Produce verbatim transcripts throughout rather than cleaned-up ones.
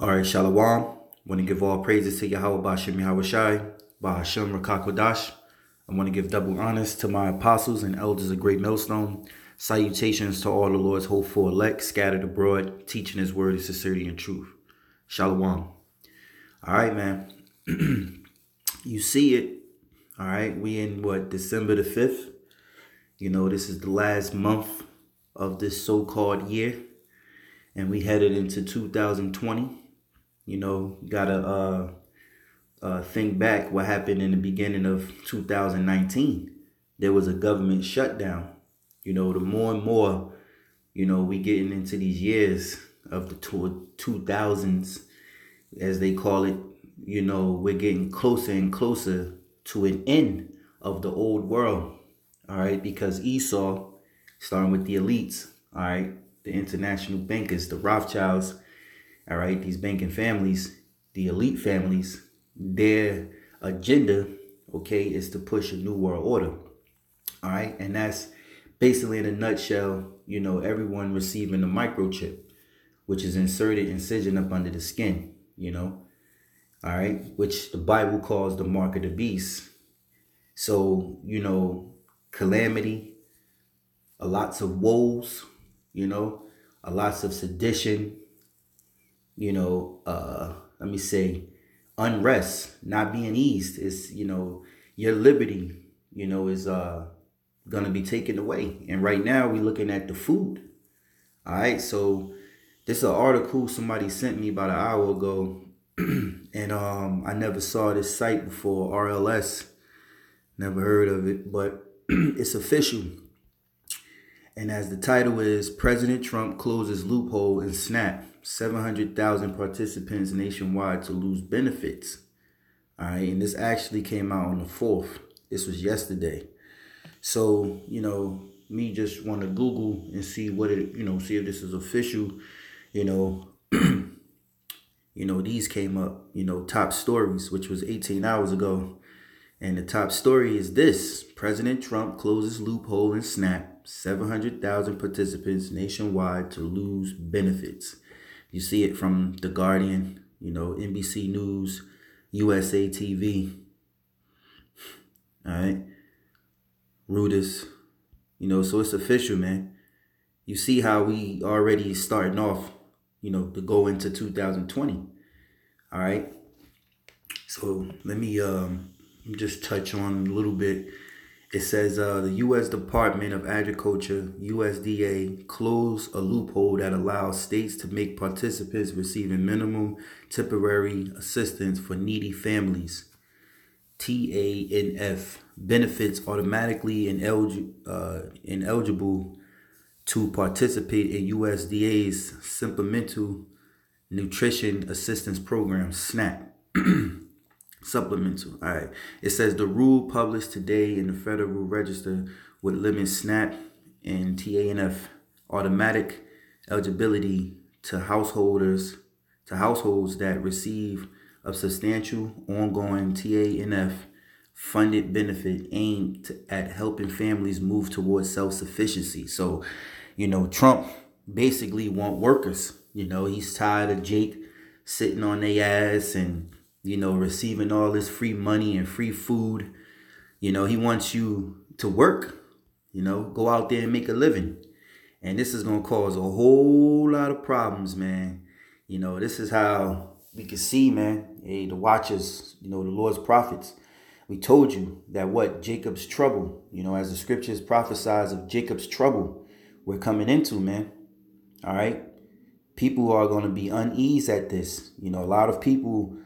All right, Shalom. Want to give all praises to Yahawah BaHaSham Yahawashi BaHaSham Rawchaa Qadash. I want to give double honors to my apostles and elders of Great Millstone. Salutations to all the Lord's hopeful elect scattered abroad, teaching His word in sincerity and truth. Shalom. All right, man. You see it. All right, we in what, December the fifth. You know, this is the last month of this so-called year, and we headed into two thousand twenty. You know, gotta uh, uh, think back what happened in the beginning of two thousand nineteen. There was a government shutdown. You know, the more and more, you know, we getting into these years of the two thousands, as they call it, you know, we're getting closer and closer to an end of the old world, all right? Because Esau, starting with the elites, all right, the international bankers, the Rothschilds, all right, these banking families, the elite families, their agenda, okay, is to push a new world order, all right? And that's basically, in a nutshell, you know, everyone receiving a microchip, which is inserted, incision up under the skin, you know, all right, which the Bible calls the mark of the beast. So, you know, calamity, a lots of woes, you know, a lots of sedition, you know, uh, let me say, unrest, not being eased. It's, you know, your liberty, you know, is uh gonna be taken away. And right now we're looking at the food. All right, so this is an article somebody sent me about an hour ago, and um I never saw this site before, R L S, never heard of it, but it's official. And as the title is, President Trump closes loophole in SNAP, seven hundred thousand participants nationwide to lose benefits. All right, and this actually came out on the fourth. This was yesterday. So, you know, me just want to Google and see what it, you know, see if this is official, you know, you know, these came up, you know, top stories, which was eighteen hours ago. And the top story is this: President Trump closes loophole in SNAP, seven hundred thousand participants nationwide to lose benefits. You see it from The Guardian, you know, N B C News, U S A T V. All right. Reuters, you know, so it's official, man. You see how we already starting off, you know, to go into two thousand twenty. All right. So let me um just touch on a little bit. It says uh, the U S Department of Agriculture, U S D A, closed a loophole that allows states to make participants receiving minimum temporary assistance for needy families, T A N F, benefits automatically inelig- uh, ineligible to participate in U S D A's Supplemental Nutrition Assistance Program, SNAP. Supplemental. All right. It says the rule published today in the Federal Register would limit SNAP and T A N F automatic eligibility to householders to households that receive a substantial ongoing T A N F funded benefit aimed at helping families move towards self-sufficiency. So, you know, Trump basically want workers. You know, he's tired of Jake sitting on their ass and, you know, receiving all this free money and free food. You know, he wants you to work, you know, go out there and make a living. And this is going to cause a whole lot of problems, man. You know, this is how we can see, man, hey, the watchers, you know, the Lord's prophets. We told you that what? Jacob's trouble, you know, as the scriptures prophesies of Jacob's trouble we're coming into, man. All right. People are going to be uneased at this. You know, a lot of people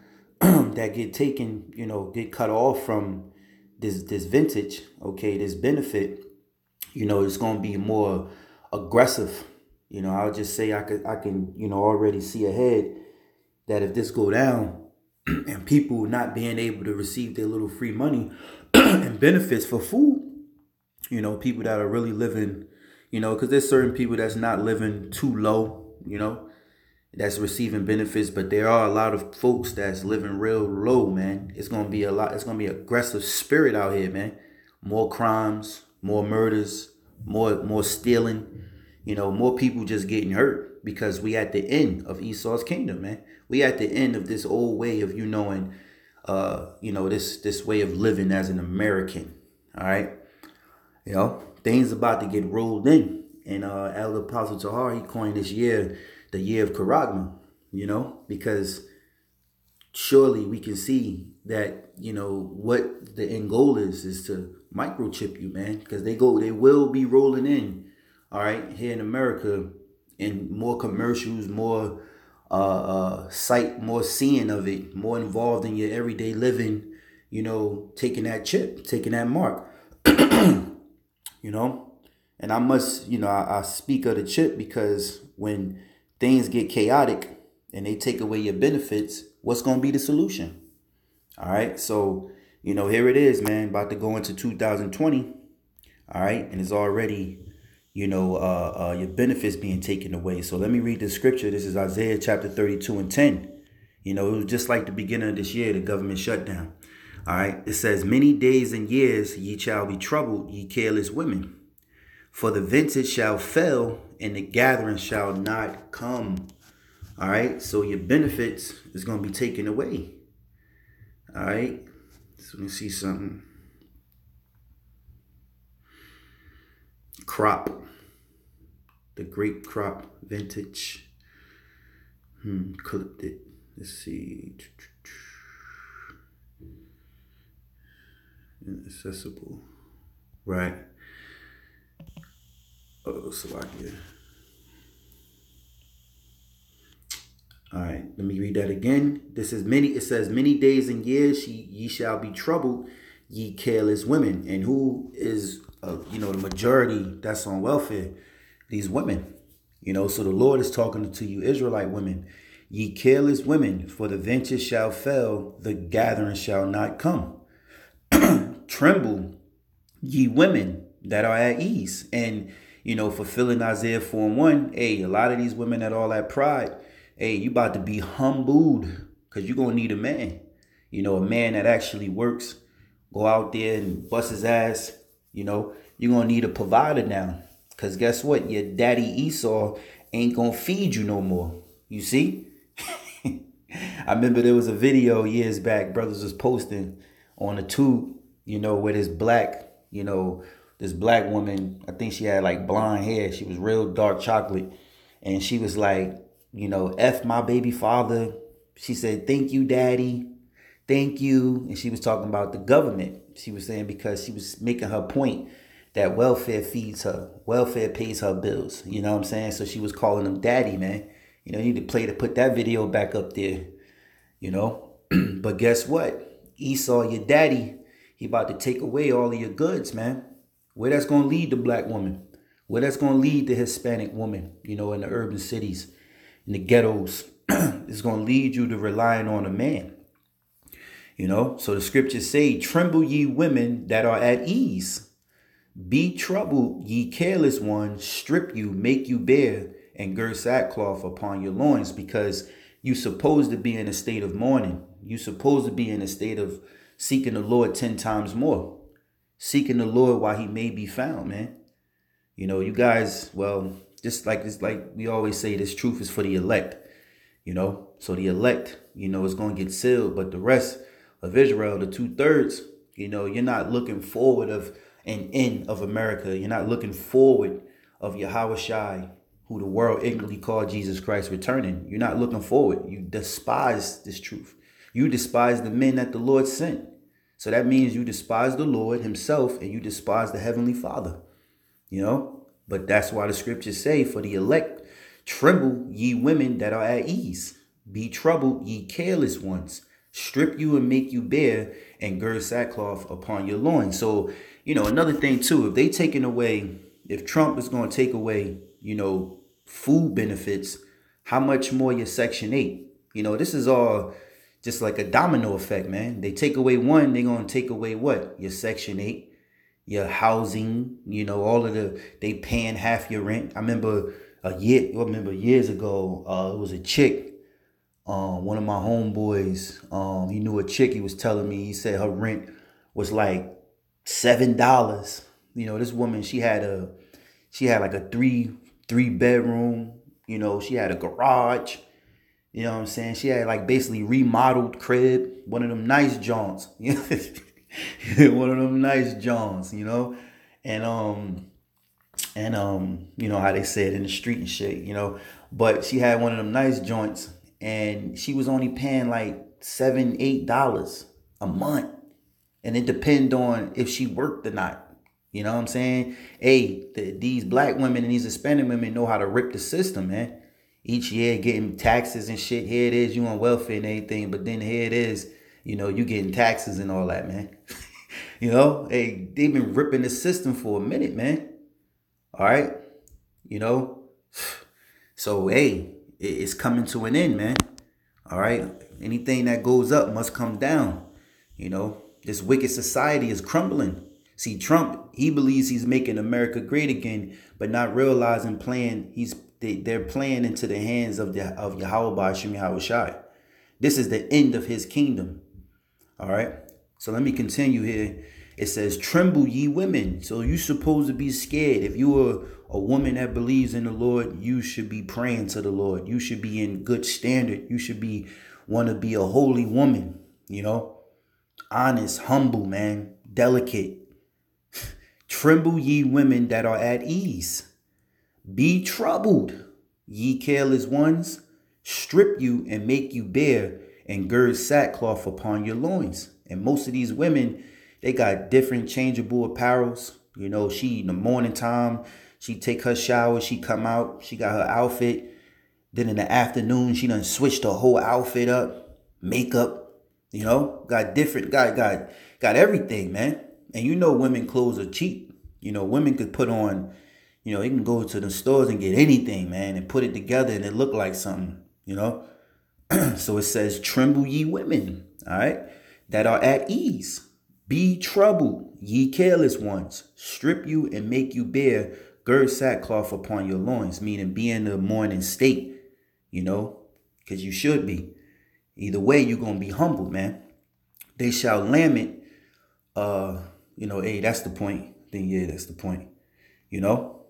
that get taken, you know, get cut off from this, this vintage. Okay. This benefit, you know, it's going to be more aggressive. You know, I'll just say I could, I can, you know, already see ahead that if this go down, and people not being able to receive their little free money and benefits for food, you know, people that are really living, you know, because there's certain people that's not living too low, you know, that's receiving benefits. But there are a lot of folks that's living real low, man. It's going to be a lot. It's going to be aggressive spirit out here, man. More crimes, more murders, more more stealing, you know, more people just getting hurt. because we at the end of Esau's kingdom, man. We at the end of this old way of, you know, and, uh, you know, this, this way of living as an American. All right. You know, things about to get rolled in. And uh, El Apostle Tahar, he coined this year the year of Karagma, you know, because surely we can see that, you know, what the end goal is, is to microchip you, man, because they go, they will be rolling in, all right, here in America, and more commercials, more uh, uh, sight, more seeing of it, more involved in your everyday living, you know, taking that chip, taking that mark, you know, and I must, you know, I, I speak of the chip because when things get chaotic and they take away your benefits, what's going to be the solution? All right. So, you know, here it is, man, about to go into two thousand twenty. All right. And it's already, you know, uh, uh, your benefits being taken away. So let me read the scripture. This is Isaiah chapter thirty-two and ten. You know, it was just like the beginning of this year, the government shutdown. All right. It says, many days and years ye shall be troubled, ye careless women. For the vintage shall fail and the gathering shall not come. All right. So your benefits is going to be taken away. All right. So let me see something. Crop. The grape crop vintage. Hmm. Clipped it. Let's see. Inaccessible. Right. Oh, so I can. All right, let me read that again. This is many, it says, many days and years ye, ye shall be troubled, ye careless women. And who is, uh, you know, the majority that's on welfare? These women, you know. So the Lord is talking to you, Israelite women. Ye careless women, for the vintage shall fail, the gathering shall not come. Tremble, ye women that are at ease. And, you know, fulfilling Isaiah four and one, hey, a lot of these women that all that pride, hey, you about to be humbled because you're going to need a man, you know, a man that actually works, go out there and bust his ass. You know, you're going to need a provider now because guess what? Your daddy Esau ain't going to feed you no more. You see, I remember there was a video years back. Brothers was posting on the tube, you know, where this black, you know, this black woman, I think she had like blonde hair. She was real dark chocolate. And she was like, you know, F my baby father. She said, thank you, daddy. Thank you. And she was talking about the government. She was saying because she was making her point that welfare feeds her. Welfare pays her bills. You know what I'm saying? So she was calling him daddy, man. You know, you need to play to put that video back up there, you know. But guess what? Esau, your daddy, he about to take away all of your goods, man. Where that's going to lead the black woman. Where that's going to lead the Hispanic woman, you know, in the urban cities. In the ghettos, is going to lead you to relying on a man. You know, so the scriptures say, tremble ye women that are at ease. Be troubled, ye careless ones, strip you, make you bare, and gird sackcloth upon your loins, because you supposed to be in a state of mourning. You supposed to be in a state of seeking the Lord ten times more. Seeking the Lord while he may be found, man. You know, you guys, well, just like this, like we always say, this truth is for the elect, you know. So the elect, you know, is going to get sealed. But the rest of Israel, the two thirds, you know, you're not looking forward of an end of America. You're not looking forward of Yahawashi, who the world ignorantly called Jesus Christ, returning. You're not looking forward. You despise this truth. You despise the men that the Lord sent. So that means you despise the Lord himself and you despise the Heavenly Father, you know. But that's why the scriptures say, for the elect, tremble ye women that are at ease. Be troubled, ye careless ones. Strip you and make you bare, and gird sackcloth upon your loins. So, you know, another thing too, if they taking away, if Trump is going to take away, you know, food benefits, how much more your Section eight? You know, this is all just like a domino effect, man. They take away one, they're going to take away what? Your Section eight. Your housing, you know, all of the, they paying half your rent. I remember a year, I remember years ago, uh, it was a chick, um, one of my homeboys, um, he knew a chick, he was telling me, he said her rent was like seven dollars. You know, this woman, she had a, she had like a three, three bedroom, You know, she had a garage. You know what I'm saying? She had like basically remodeled crib. One of them nice Johns. One of them nice Johns, you know? And, um, and, um, you know how they said in the street and shit, you know? But she had one of them nice joints and she was only paying like seven, eight dollars a month. And it depended on if she worked or not. You know what I'm saying? Hey, the, these black women and these Hispanic women know how to rip the system, man. Each year getting taxes and shit. Here it is, you on welfare and everything. But then here it is, you know, you getting taxes and all that, man. You know, hey, they've been ripping the system for a minute, man. All right. You know, so, hey, it's coming to an end, man. All right. Anything that goes up must come down. You know, this wicked society is crumbling. See, Trump, he believes he's making America great again, but not realizing playing, he's they, they're playing into the hands of the of Yahawah BaHaSham Yahawashi. This is the end of his kingdom. All right. So let me continue here. It says, tremble ye women. So you supposed to be scared. If you are a woman that believes in the Lord, you should be praying to the Lord. You should be in good standard. You should be want to be a holy woman, you know, honest, humble, man, delicate. Tremble ye women that are at ease. Be troubled, ye careless ones. Strip you and make you bare and gird sackcloth upon your loins. And most of these women, they got different changeable apparels. You know, she in the morning time, she take her shower, she come out, she got her outfit. Then in the afternoon, she done switched the whole outfit up, makeup, you know, got different, got got got everything, man. And you know women clothes are cheap. You know, women could put on, you know, they can go to the stores and get anything, man, and put it together and it look like something, you know. So it says, tremble ye women, all right, that are at ease. Be troubled, ye careless ones. Strip you and make you bare. Gird sackcloth upon your loins, meaning be in the mourning state, you know, because you should be. Either way, you're going to be humble, man. They shall lament, uh... You know, hey, that's the point. Then, yeah, that's the point. You know?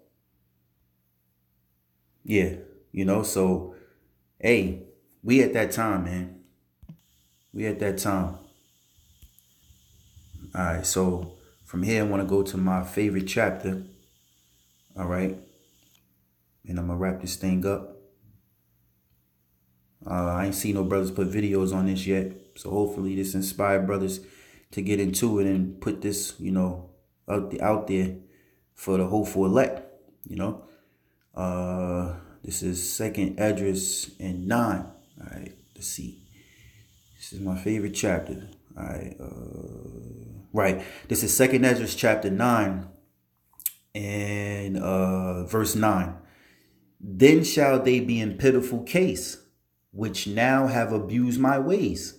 Yeah, you know, so, hey, we at that time, man. We at that time. All right, so from here, I want to go to my favorite chapter. All right. And I'm going to wrap this thing up. Uh, I ain't seen no brothers put videos on this yet. So hopefully this inspired brothers to get into it and put this, you know, out, the, out there for the hopeful elect, you know. Uh, this is Second Esdras and nine. All right, let's see. This is my favorite chapter. All right, uh, right. This is Second Esdras chapter nine and uh, verse nine. Then shall they be in pitiful case, which now have abused my ways.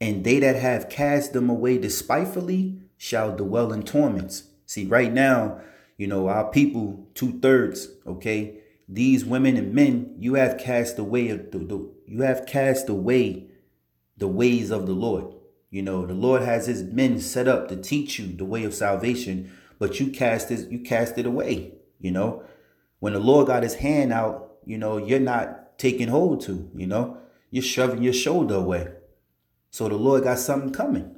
And they that have cast them away despitefully shall dwell in torments. See, right now, you know, our people, two thirds, okay, these women and men, you have cast away, the, the, you have cast away the ways of the Lord. You know, the Lord has his men set up to teach you the way of salvation, but you cast it, you cast it away. You know, when the Lord got his hand out, you know, you're not taking hold to, you know, you're shoving your shoulder away. So the Lord got something coming.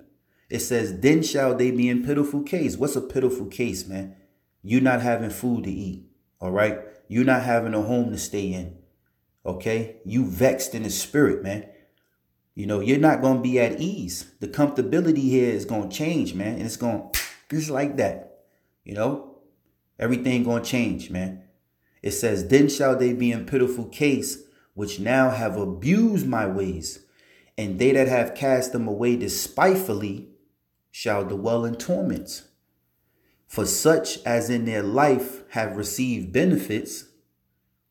It says, then shall they be in pitiful case. What's a pitiful case, man? You not having food to eat. All right. You not having a home to stay in. Okay. You vexed in the spirit, man. You know, you're not going to be at ease. The comfortability here is going to change, man. And it's going to just like that. You know, everything going to change, man. It says, then shall they be in pitiful case, which now have abused my ways. And they that have cast them away despitefully shall dwell in torments. For such as in their life have received benefits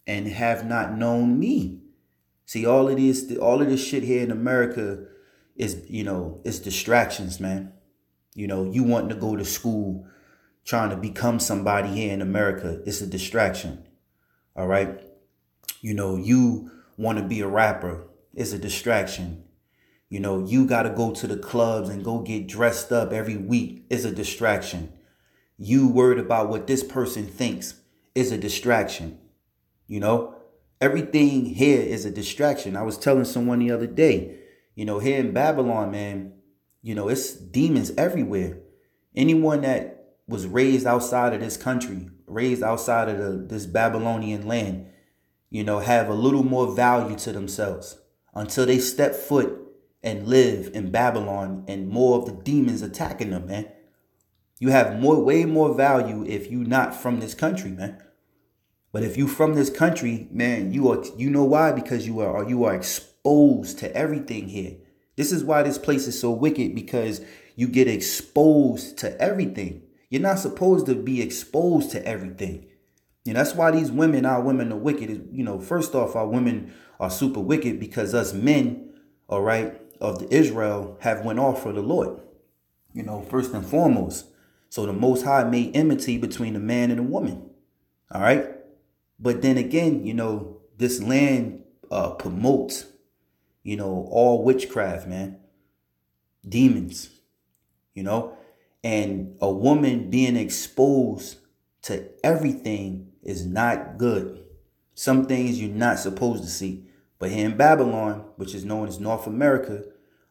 and have not known me. See, all of this, all of this shit here in America is, you know, it's distractions, man. You know, you wanting to go to school, trying to become somebody here in America. It's a distraction. All right. You know, you want to be a rapper. It's a distraction. You know, you got to go to the clubs and go get dressed up every week is a distraction. You worried about what this person thinks is a distraction. You know, everything here is a distraction. I was telling someone the other day, you know, here in Babylon, man, you know, it's demons everywhere. Anyone that was raised outside of this country, raised outside of the, this Babylonian land, you know, have a little more value to themselves until they step foot and live in Babylon and more of the demons attacking them, man. You have more, way more value if you not from this country, man. But if you from this country, man, you are, you know why? Because you are, you are exposed to everything here. This is why this place is so wicked, because you get exposed to everything. You're not supposed to be exposed to everything. And that's why these women, our women are wicked. You know, first off, our women are super wicked because us men, all right, of the Israel have went off for the Lord, you know, first and foremost. So the Most High made enmity between the man and the woman. All right. But then again, you know, this land uh, promotes, you know, all witchcraft, man. Demons, you know, and a woman being exposed to everything is not good. Some things you're not supposed to see. But here in Babylon, which is known as North America,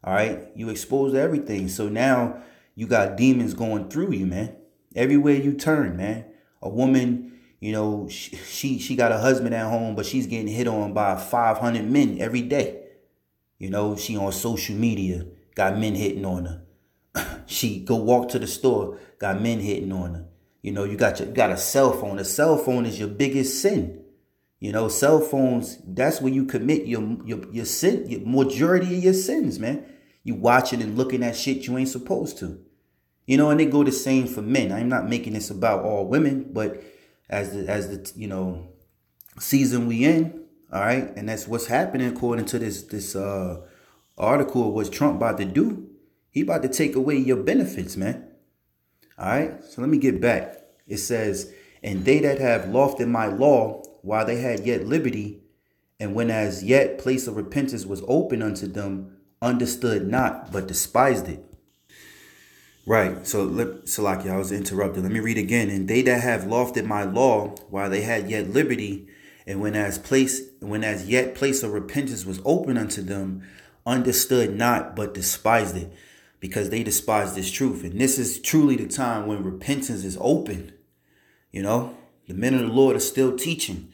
all right, you exposed to everything. So now you got demons going through you, man. Everywhere you turn, man. A woman, you know, she she, she got a husband at home, but she's getting hit on by five hundred men every day. You know, she on social media, got men hitting on her. She go walk to the store, got men hitting on her. You know, you got your, got a cell phone. A cell phone is your biggest sin. You know, cell phones, that's where you commit your, your, your sin, your majority of your sins, man. You watching and looking at shit you ain't supposed to. You know, and they go the same for men. I'm not making this about all women, but as the, as the, you know, season we in, all right, and that's what's happening according to this this uh, article of what Trump about to do. He about to take away your benefits, man. All right, so let me get back. It says, and they that have lofted my law while they had yet liberty, and when as yet place of repentance was open unto them, understood not, but despised it. Right, so let, Salakia, I was interrupted. Let me read again. And they that have lofted my law while they had yet liberty, and when as place, when as yet place of repentance was open unto them, understood not, but despised it, because they despise this truth. And this is truly the time when repentance is open. You know, the men of the Lord are still teaching.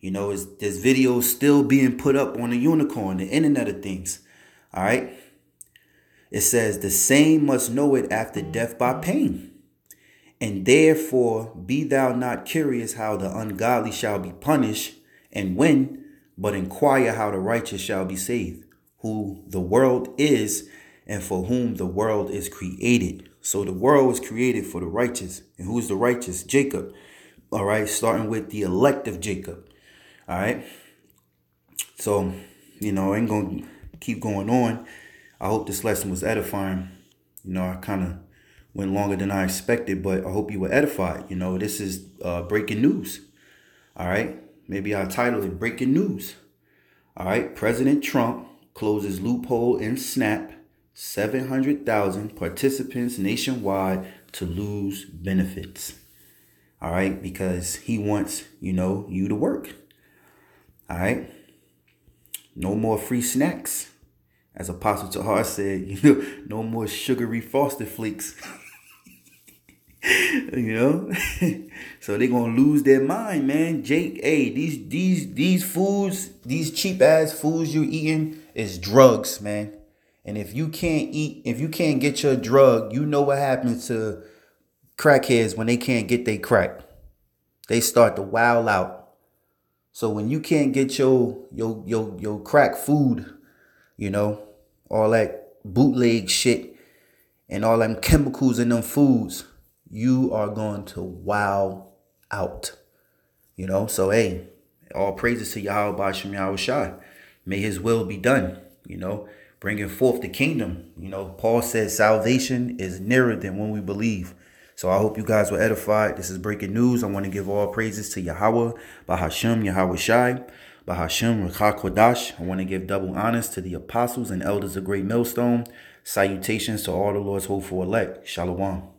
You know, is there's videos still being put up on the Unicorn, the Internet of Things. All right. It says the same must know it after death by pain. And therefore be thou not curious how the ungodly shall be punished and when, but inquire how the righteous shall be saved, who the world is and for whom the world is created. So the world was created for the righteous. And who's the righteous? Jacob. All right. Starting with the elect of Jacob. All right. So, you know, I ain't going to keep going on. I hope this lesson was edifying. You know, I kind of went longer than I expected, but I hope you were edified. You know, this is uh, breaking news. All right. Maybe I'll title it Breaking News. All right. President Trump closes loophole in SNAP. seven hundred thousand participants nationwide to lose benefits. All right. Because he wants, you know, you to work. All right. No more free snacks. As Apostle Tahar said, you know, no more sugary Frosted Flakes. You know, so they're going to lose their mind, man. Jake, hey, these, these, these foods, these cheap ass foods you're eating is drugs, man. And if you can't eat, if you can't get your drug, you know what happens to crackheads when they can't get their crack. They start to wild out. So when you can't get your, your, your, your crack food, you know, all that bootleg shit and all them chemicals in them foods, you are going to wow out, you know. So, hey, all praises to Yahawah BaHaSham Yahawashi. May his will be done, you know, bringing forth the kingdom. You know, Paul says salvation is nearer than when we believe. So I hope you guys were edified. This is breaking news. I want to give all praises to Yahawah BaHaSham Yahawashi BaHaSham Rawchaa Qadash. I want to give double honors to the apostles and elders of Great Millstone. Salutations to all the Lord's hopeful elect. Shalom.